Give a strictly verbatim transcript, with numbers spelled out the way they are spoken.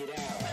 it out.